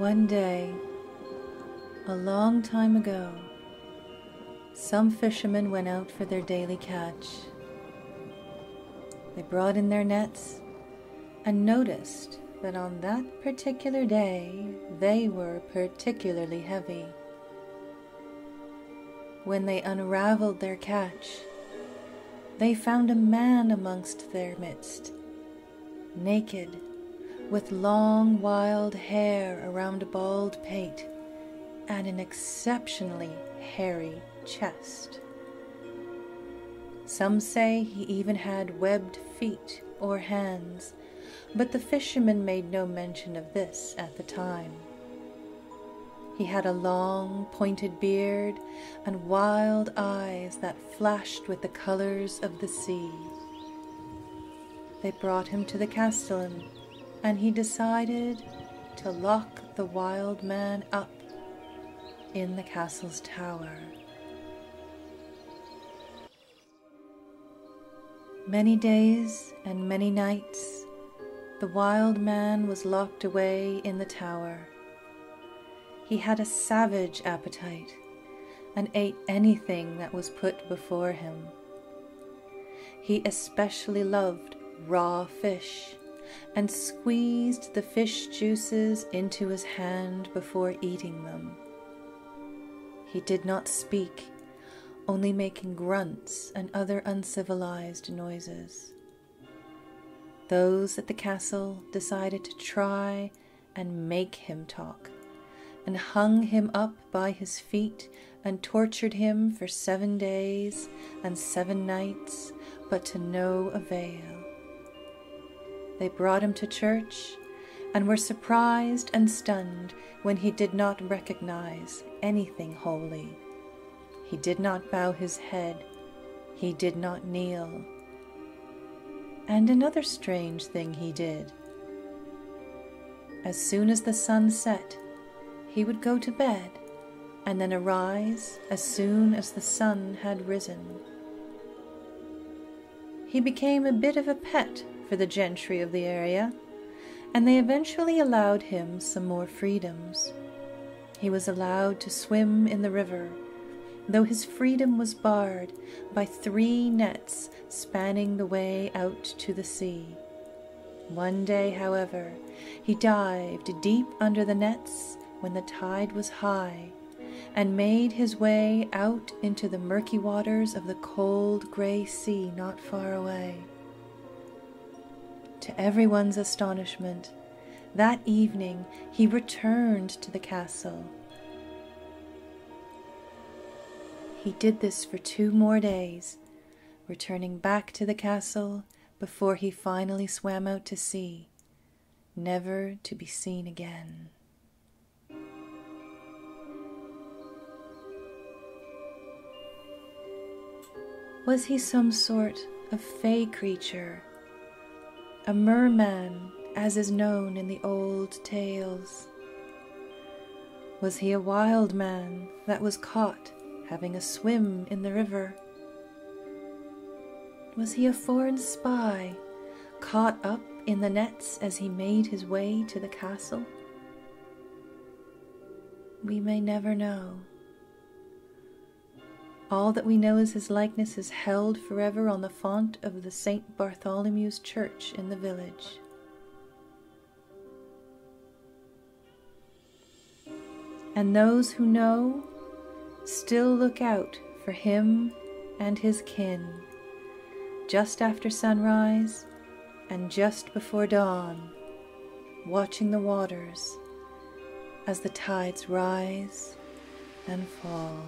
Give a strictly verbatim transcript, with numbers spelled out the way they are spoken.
One day, a long time ago, some fishermen went out for their daily catch. They brought in their nets and noticed that on that particular day, they were particularly heavy. When they unraveled their catch, they found a man amongst their midst, naked, with long wild hair around a bald pate and an exceptionally hairy chest. Some say he even had webbed feet or hands, but the fishermen made no mention of this at the time. He had a long, pointed beard and wild eyes that flashed with the colors of the sea. They brought him to the castellan, and he decided to lock the wild man up in the castle's tower. Many days and many nights, the wild man was locked away in the tower. He had a savage appetite and ate anything that was put before him. He especially loved raw fish and squeezed the fish juices into his hand before eating them. He did not speak, only making grunts and other uncivilized noises. Those at the castle decided to try and make him talk, and hung him up by his feet and tortured him for seven days and seven nights, but to no avail. They brought him to church and were surprised and stunned when he did not recognize anything holy. He did not bow his head. He did not kneel. And another strange thing he did. As soon as the sun set, he would go to bed and then arise as soon as the sun had risen. He became a bit of a pet for the gentry of the area, and they eventually allowed him some more freedoms. He was allowed to swim in the river, though his freedom was barred by three nets spanning the way out to the sea. One day, however, he dived deep under the nets when the tide was high, and made his way out into the murky waters of the cold gray sea not far away. To everyone's astonishment, that evening he returned to the castle. He did this for two more days, returning back to the castle before he finally swam out to sea, never to be seen again. Was he some sort of fey creature, a merman as is known in the old tales? Was he a wild man that was caught having a swim in the river? Was he a foreign spy, caught up in the nets as he made his way to the castle? We may never know. All that we know is his likeness is held forever on the font of the Saint Bartholomew's Church in the village. And those who know still look out for him and his kin, just after sunrise and just before dawn, watching the waters as the tides rise and fall.